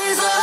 is love.